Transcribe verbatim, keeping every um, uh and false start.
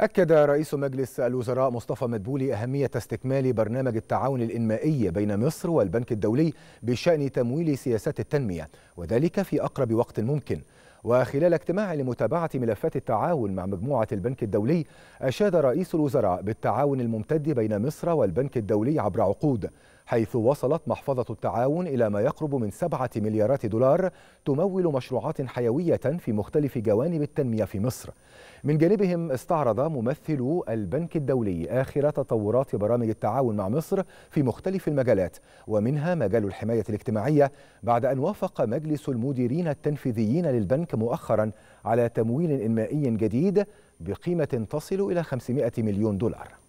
أكد رئيس مجلس الوزراء مصطفى مدبولي أهمية استكمال برنامج التعاون الإنمائي بين مصر والبنك الدولي بشأن تمويل سياسات التنمية، وذلك في أقرب وقت ممكن. وخلال اجتماع لمتابعة ملفات التعاون مع مجموعة البنك الدولي، أشاد رئيس الوزراء بالتعاون الممتد بين مصر والبنك الدولي عبر عقود، حيث وصلت محفظة التعاون إلى ما يقرب من سبعة مليارات دولار تمول مشروعات حيوية في مختلف جوانب التنمية في مصر. من جانبهم استعرض ممثلو البنك الدولي آخر تطورات برامج التعاون مع مصر في مختلف المجالات، ومنها مجال الحماية الاجتماعية، بعد أن وافق مجلس المديرين التنفيذيين للبنك مؤخرا على تمويل إنمائي جديد بقيمة تصل إلى خمسمائة مليون دولار.